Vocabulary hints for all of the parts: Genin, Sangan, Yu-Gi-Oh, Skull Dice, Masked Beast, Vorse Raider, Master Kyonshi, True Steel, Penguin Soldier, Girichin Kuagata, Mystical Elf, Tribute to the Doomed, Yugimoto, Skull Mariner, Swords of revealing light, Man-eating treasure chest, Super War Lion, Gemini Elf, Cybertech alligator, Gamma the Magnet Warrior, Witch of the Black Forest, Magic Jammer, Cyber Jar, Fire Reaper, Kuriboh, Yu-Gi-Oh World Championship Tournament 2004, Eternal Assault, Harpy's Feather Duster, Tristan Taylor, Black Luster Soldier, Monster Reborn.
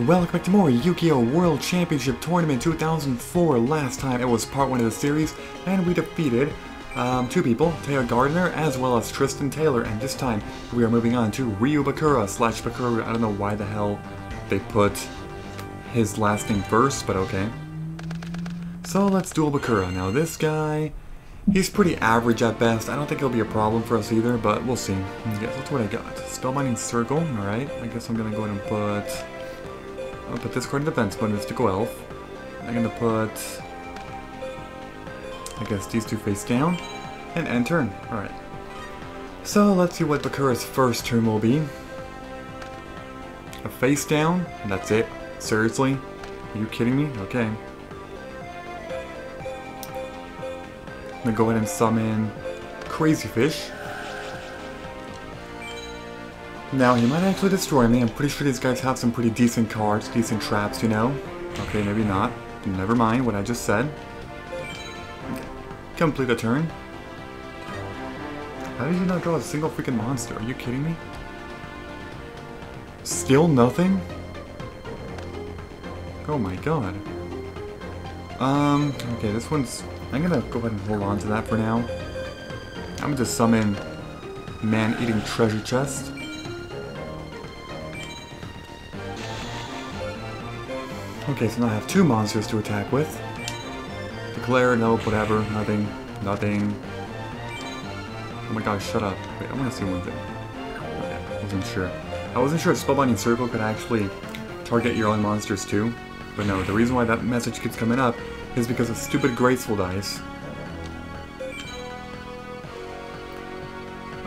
Welcome back to more Yu-Gi-Oh World Championship Tournament 2004. Last time it was part 1 of the series, and we defeated two people, Taylor Gardner as well as Tristan Taylor, and this time we are moving on to Ryu Bakura slash Bakura. I don't know why the hell they put his last name first, but okay. So let's duel Bakura. Now this guy, he's pretty average at best. I don't think he'll be a problem for us either, but we'll see. Yeah, that's what I got. Spellbinding Circle, alright. I guess I'm gonna go ahead and put... I'll put this card in defense, but Mystical Elf. I'm gonna put... I guess these two face down, and end turn. Alright. So let's see what Bakura's first turn will be. A face down, and that's it. Seriously? Are you kidding me? Okay. I'm gonna go ahead and summon Crazy Fish. Now, he might actually destroy me. I'm pretty sure these guys have some pretty decent cards, decent traps, you know? Okay, maybe not. Never mind what I just said. Complete a turn. How did you not draw a single freaking monster? Are you kidding me? Still nothing? Oh my god. Okay, this one's... I'm gonna go ahead and hold on to that for now. I'm gonna just summon Man-eating treasure chest. Okay, so now I have two monsters to attack with. Declare, nope, whatever, nothing, nothing. Oh my gosh, shut up. Wait, I want to see one thing. Okay, I wasn't sure. I wasn't sure if Spellbinding Circle could actually target your own monsters too. But no, the reason why that message keeps coming up is because of stupid Graceful Dice.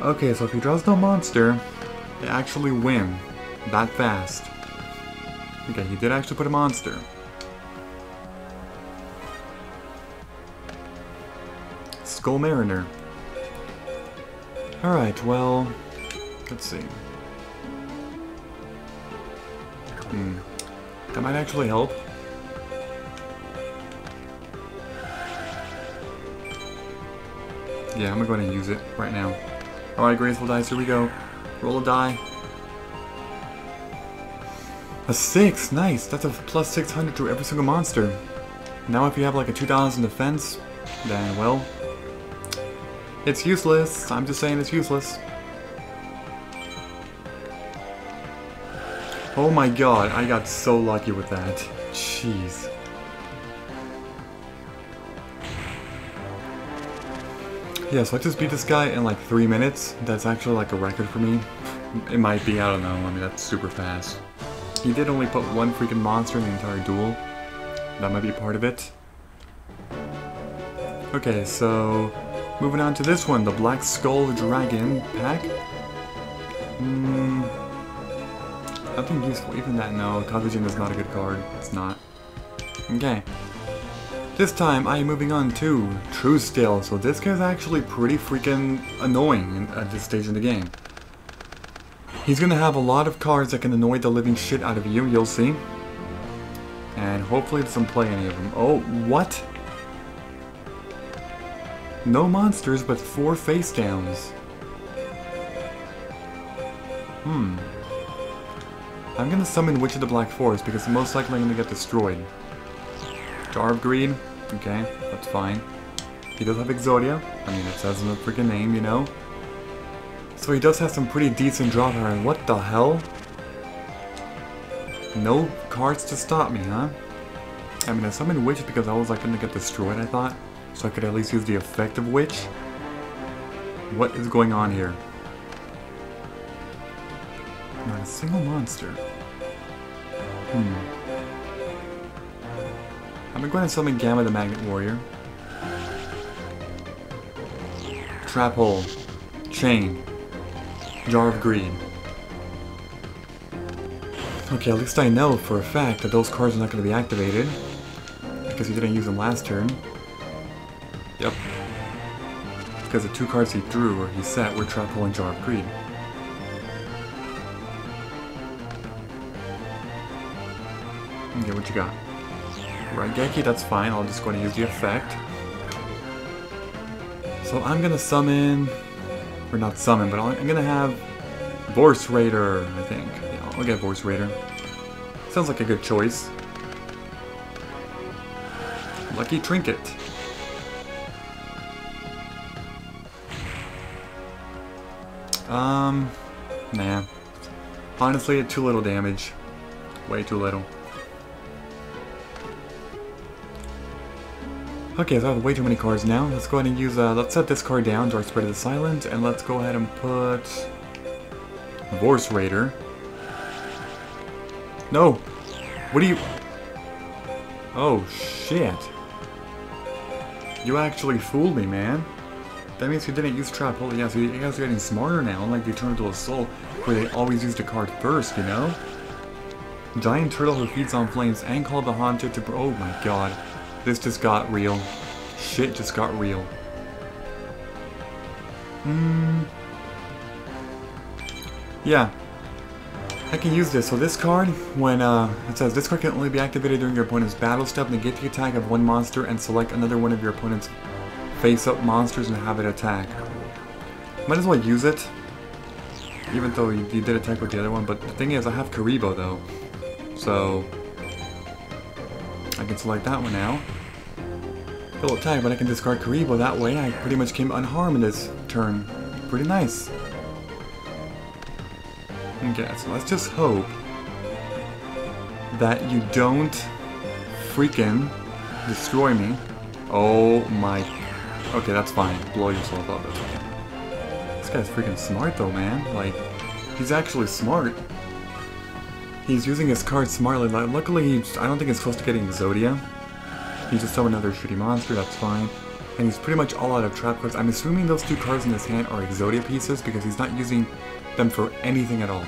Okay, so if he draws no monster, they actually win. That fast. Okay, he did actually put a monster. Skull Mariner. Alright, well... Let's see. That might actually help. Yeah, I'm gonna go ahead and use it right now. Alright, Graceful Dice, here we go. Roll a die. A 6, nice! That's a plus 600 to every single monster. Now if you have like a 2000 defense, then well... It's useless! I'm just saying it's useless. Oh my god, I got so lucky with that. Jeez. Yeah, so I just beat this guy in like 3 minutes. That's actually like a record for me. It might be, I don't know, I mean that's super fast. He did only put one freaking monster in the entire duel. That might be part of it. Okay, so... Moving on to this one, the Black Skull Dragon Pack. Nothing useful, even that, no. Kazugen is not a good card. It's not. Okay. This time, I am moving on to True Steel. So this guy's actually pretty freaking annoying at this stage in the game. He's gonna have a lot of cards that can annoy the living shit out of you, you'll see. And hopefully it doesn't play any of them. Oh, what? No monsters, but 4 face downs. I'm gonna summon Witch of the Black Forest because most likely I'm gonna get destroyed. Jar of Greed? Okay, that's fine. He does have Exodia. I mean, it says in the freaking name, you know? So he does have some pretty decent draw power, and what the hell? No cards to stop me, huh? I mean, I summoned Witch because I was like gonna get destroyed, I thought. So I could at least use the effect of Witch. What is going on here? Not a single monster. I'm gonna go ahead and summon Gamma the Magnet Warrior. Trap Hole. Chain. Jar of Greed. Okay, at least I know for a fact that those cards are not going to be activated. Because he didn't use them last turn. Yep. Because the two cards he drew, or he set, were Trap Hole and Jar of Greed. Okay, what you got? Rageki, that's fine. I'll just go ahead and use the effect. So I'm going to summon... Or not summon, but I'm gonna have Vorse Raider, I think. Yeah, I'll get Vorse Raider. Sounds like a good choice. Lucky Trinket. Nah. Honestly, too little damage. Way too little. Okay, so I have way too many cards now. Let's go ahead and use, let's set this card down to our Spread of the Silent, and let's go ahead and put... Vorse Raider. No! What do you... Oh, shit. You actually fooled me, man. That means you didn't use Trap Hole. Yeah, so you guys are getting smarter now, unlike the Eternal Assault, where they always used a card first, you know? Giant Turtle Who Feeds on Flames and Call the Haunted to... Oh my god. This just got real. Shit just got real. Yeah. I can use this. So this card, when it says this card can only be activated during your opponent's battle step, negate the attack of one monster and select another one of your opponent's face-up monsters and have it attack. Might as well use it. Even though you did attack with the other one, but the thing is I have Kuriboh though. So I can select that one now. It'll attack, but I can discard Kuriboh. That way I pretty much came unharmed this turn. Pretty nice. Okay, so let's just hope that you don't freaking destroy me. Oh my... Okay, that's fine. Blow yourself up. This guy's freaking smart though, man. Like, he's actually smart. He's using his card smartly. Like, luckily, I don't think he's close to getting Exodia. He just summoned another shitty monster, that's fine. And he's pretty much all out of trap cards. I'm assuming those two cards in his hand are Exodia pieces because he's not using them for anything at all.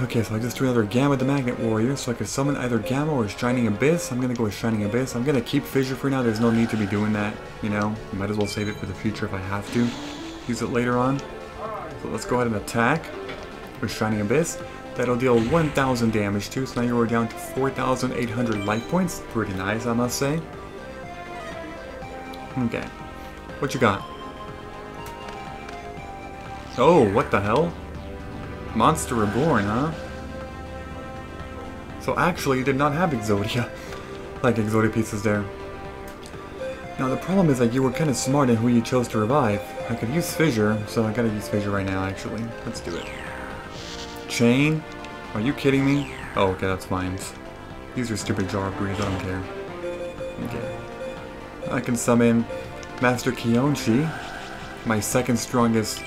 Okay, so I just threw another Gamma the Magnet Warrior, so I could summon either Gamma or Shining Abyss. I'm gonna go with Shining Abyss. I'm gonna keep Fissure for now. There's no need to be doing that, you know? I might as well save it for the future if I have to. Use it later on. So let's go ahead and attack with Shining Abyss. That'll deal 1,000 damage too, so now you're down to 4,800 life points. Pretty nice, I must say. Okay. What you got? Oh, what the hell? Monster Reborn, huh? So actually, you did not have Exodia. Like Exodia pieces there. Now the problem is that you were kind of smart in who you chose to revive. I could use Fissure, so I gotta use Fissure right now, actually. Let's do it. Chain? Are you kidding me? Oh, okay, that's fine. Use your stupid Jar of Greed, I don't care. Okay. I can summon Master Kyonshi, my second strongest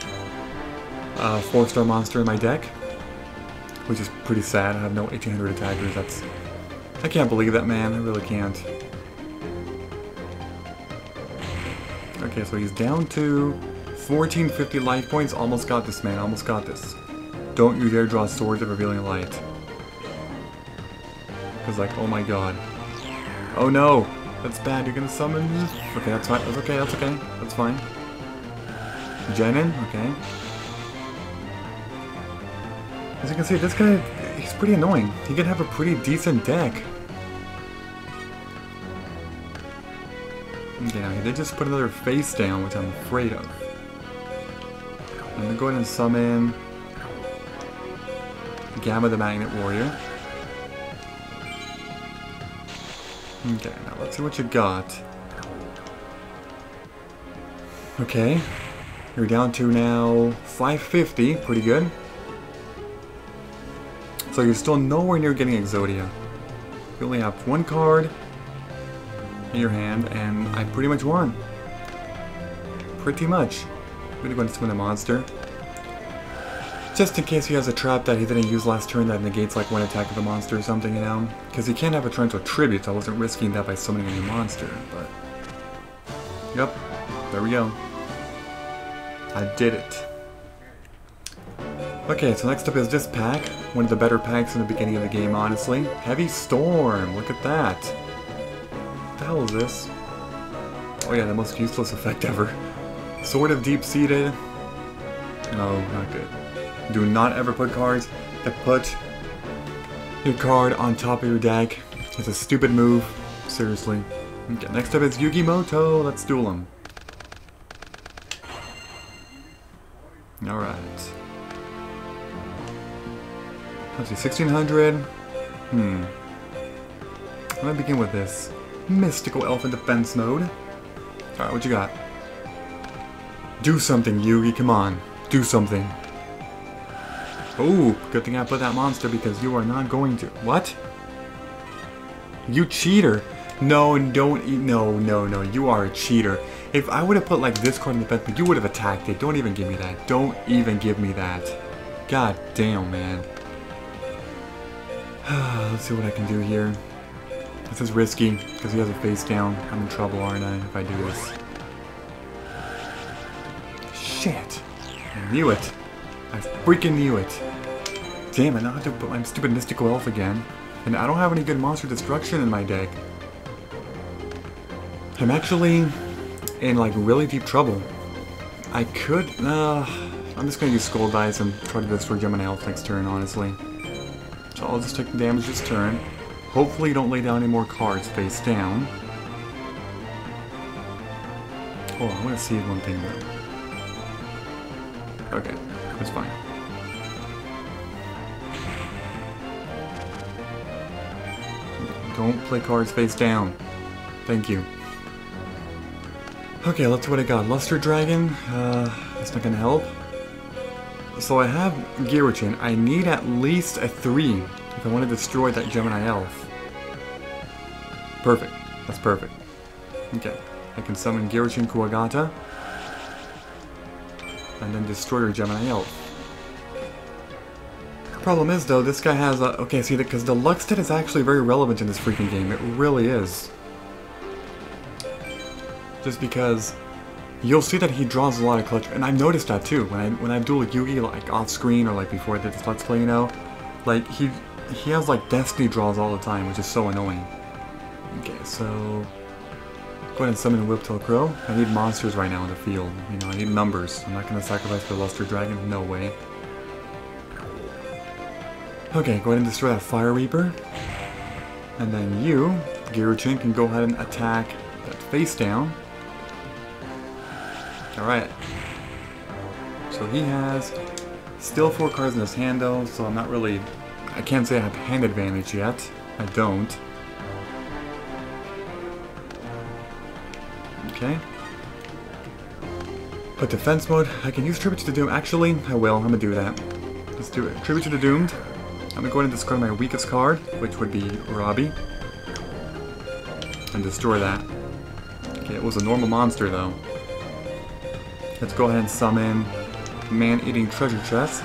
4-star monster in my deck, which is pretty sad. I have no 1800 attackers. I can't believe that, man. I really can't. Okay, so he's down to 1450 life points. Almost got this, man. Almost got this. Don't you dare draw Swords of Revealing Light. Because, like, oh my god. Oh no! That's bad. You're gonna summon... Okay, that's fine. That's okay. That's okay. That's fine. Genin? Okay. As you can see, this guy, he's pretty annoying. He can have a pretty decent deck. Yeah, they just put another face down, which I'm afraid of. I'm gonna go ahead and summon... Gamma the Magnet Warrior. Okay, now let's see what you got. Okay. You're down to now 550, pretty good. So you're still nowhere near getting Exodia. You only have one card in your hand, and I pretty much won. Pretty much. I'm gonna go and summon a monster. Just in case he has a trap that he didn't use last turn that negates like one attack of the monster or something, you know? Because he can't have a torrential tribute, so I wasn't risking that by summoning a new monster, but... Yep, there we go. I did it. Okay, so next up is this pack. One of the better packs in the beginning of the game, honestly. Heavy Storm! Look at that! What the hell is this? Oh yeah, the most useless effect ever. Sword of Deep-Seated. No, not good. Do not ever put cards that put your card on top of your deck. It's a stupid move. Seriously. Okay, next up is Yugimoto. Let's duel him. Alright. Let's see, 1600. I'm gonna begin with this. Mystical Elf in defense mode. Alright, what you got? Do something, Yugi, come on. Do something. Oh, good thing I put that monster because you are not going to. What? You cheater. No, don't eat. No, no, no. You are a cheater. If I would have put like this card in defense mode, you would have attacked it. Don't even give me that. Don't even give me that. God damn, man. Let's see what I can do here. This is risky because he has a face down. I'm in trouble, aren't I, if I do this? Shit. I knew it. I freaking knew it. Damn, I now have to put my stupid Mystical Elf again. And I don't have any good monster destruction in my deck. I'm actually in like really deep trouble. I could, I'm just gonna use Skull Dice and try to destroy Gemini Elf next turn, honestly. So I'll just take the damage this turn. Hopefully you don't lay down any more cards face down. Oh, I want to see one thing though. Okay, that's fine. Don't play cards face down. Thank you. Okay, let's see what I got. Luster Dragon, that's not gonna help. So I have Girichin. I need at least a 3 if I want to destroy that Gemini Elf. Perfect. That's perfect. Okay. I can summon Girichin Kuagata. And then destroy your Gemini Elf. The problem is though, this guy has a... Okay, see, because the Luxted is actually very relevant in this freaking game. It really is. Just because... You'll see that he draws a lot of clutch, and I've noticed that too. When I duel with Yugi, like off screen or like before this Let's Play, you know, like he has like Destiny draws all the time, which is so annoying. Okay, so go ahead and summon Whiptail Crow. I need monsters right now in the field. You know, I need numbers. I'm not gonna sacrifice for Luster Dragon. No way. Okay, go ahead and destroy that Fire Reaper, and then you, Girichin, can go ahead and attack that face down. Alright, so he has still 4 cards in his hand though, so I'm not really, I can't say I have hand advantage yet, I don't. Okay. But defense mode, I can use Tribute to the Doomed, actually I will, I'm gonna do that. Let's do it, Tribute to the Doomed. I'm gonna go ahead and discard my weakest card, which would be Robbie. And destroy that. Okay, it was a normal monster though. Let's go ahead and summon Man-eating treasure chest.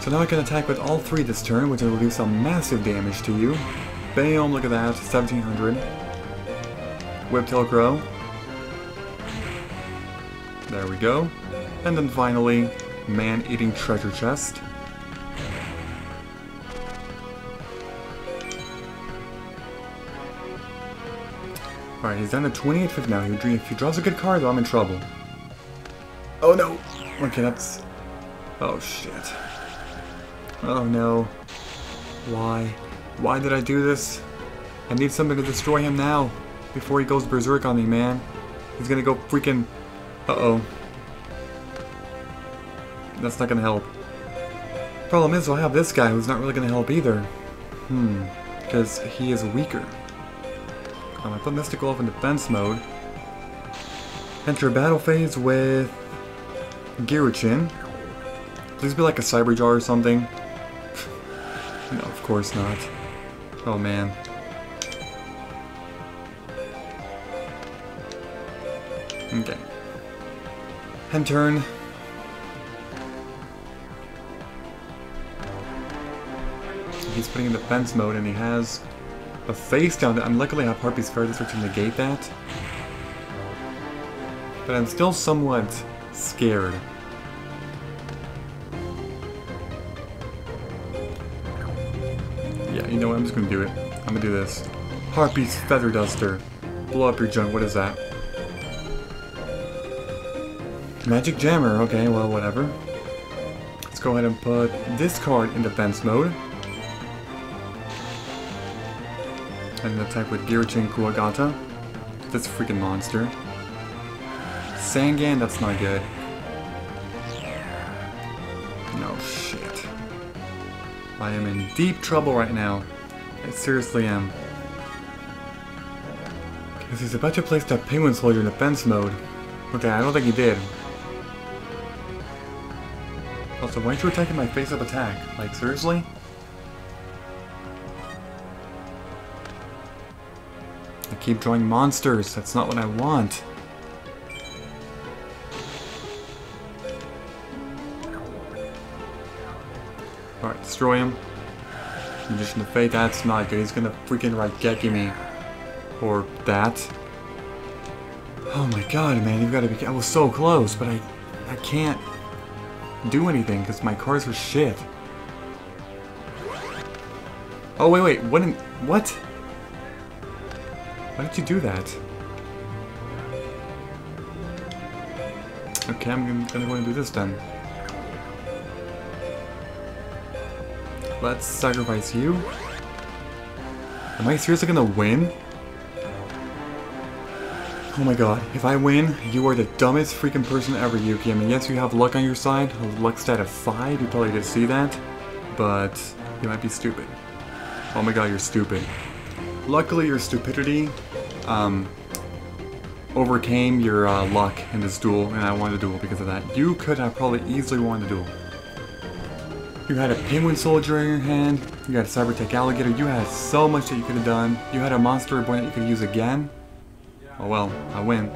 So now I can attack with all 3 this turn, which will do some massive damage to you. Bam! Look at that, 1700. Whiptail Crow. There we go. And then finally, Man-eating treasure chest. Alright, he's down to 2850 now. If he draws a good card, though, I'm in trouble. Oh no! Okay, that's... Oh shit. Oh no. Why? Why did I do this? I need something to destroy him now, before he goes berserk on me, man. He's gonna go freaking... Uh-oh. That's not gonna help. Problem is, I have this guy who's not really gonna help either. Because he is weaker. I put Mystical Elf in defense mode. Enter battle phase with Girichin. Please be like a Cyber Jar or something. No, of course not. Oh man. Okay. End turn. He's putting in defense mode and he has a face down that I'm luckily have Harpy's Feather Duster to negate that. But I'm still somewhat scared. Yeah, you know what, I'm just gonna do it. I'm gonna do this. Harpy's Feather Duster. Blow up your junk, what is that? Magic Jammer, okay, well whatever. Let's go ahead and put this card in defense mode. And attack with Girichin Kuagata. That's a freaking monster. Sangan, that's not good. No shit. I am in deep trouble right now. I seriously am. Because he's about to place that Penguin Soldier in defense mode. Okay, I don't think he did. Also, why aren't you attacking my face-up attack? Like, seriously? I keep drawing monsters. That's not what I want. Alright, destroy him. Condition of Fate, that's not good. He's gonna freaking Rageki me. Or that. Oh my god, man, you've got to be... I was so close, but I can't do anything because my cards are shit. Oh, wait, what in... What? Why did you do that? Okay, I'm gonna go and do this then. Let's sacrifice you. Am I seriously gonna win? Oh my god, if I win, you are the dumbest freaking person ever, Yuki. I mean, yes, you have luck on your side, a luck stat of 5, you probably didn't see that, but you might be stupid. Oh my god, you're stupid. Luckily, your stupidity overcame your luck in this duel, and I won the duel because of that. You could have probably easily won the duel. You had a Penguin Soldier in your hand, you had a Cybertech Alligator, you had so much that you could have done. You had a Monster Boy that you could use again. Oh well, I win.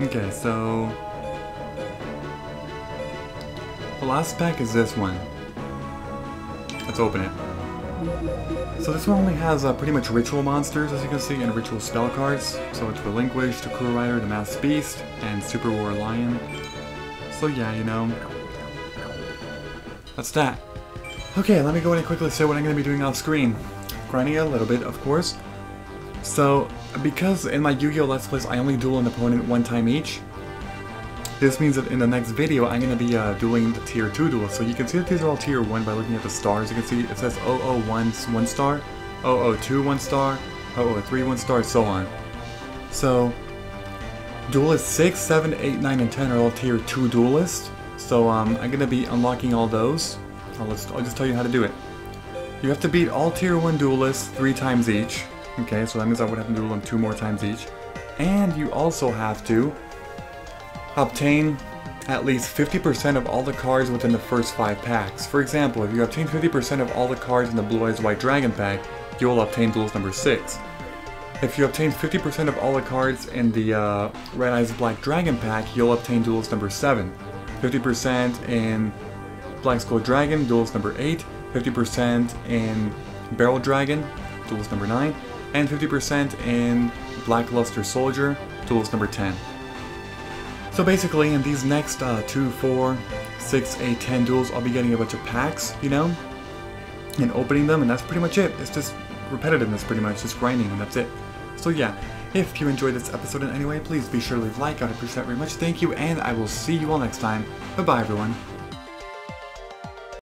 Okay, so... the last pack is this one. Let's open it. So this one only has pretty much ritual monsters, as you can see, and ritual spell cards. So it's Relinquish, the Crew Rider, the Masked Beast, and Super War Lion. So yeah, you know... that's that. Okay, let me go in and quickly say what I'm going to be doing off screen. Grinding a little bit, of course. So, because in my Yu-Gi-Oh! Let's Plays I only duel an opponent one time each, this means that in the next video I'm going to be dueling the Tier 2 duel. So you can see that these are all Tier 1 by looking at the stars. You can see it says 001 1 star, 002 1 star, 003 1 star, and so on. So, duelists 6, 7, 8, 9, and 10 are all Tier 2 duelists. So I'm going to be unlocking all those. I'll just tell you how to do it. You have to beat all Tier 1 duelists 3 times each. Okay, so that means I would have to duel them 2 more times each. And you also have to obtain at least 50% of all the cards within the first 5 packs. For example, if you obtain 50% of all the cards in the Blue Eyes White Dragon Pack, you will obtain duels number 6. If you obtain 50% of all the cards in the Red Eyes Black Dragon Pack, you'll obtain duels number 7. 50% in Black Skull Dragon, duels number 8, 50% in Barrel Dragon, duels number 9, and 50% in Black Luster Soldier, duels number 10. So basically, in these next 2, 4, 6, 8, 10 duels, I'll be getting a bunch of packs, you know, and opening them, and that's pretty much it. It's just repetitiveness, pretty much, just grinding, and that's it. So yeah. If you enjoyed this episode in any way, please be sure to leave a like. I'd appreciate that very much. Thank you, and I will see you all next time. Bye-bye, everyone.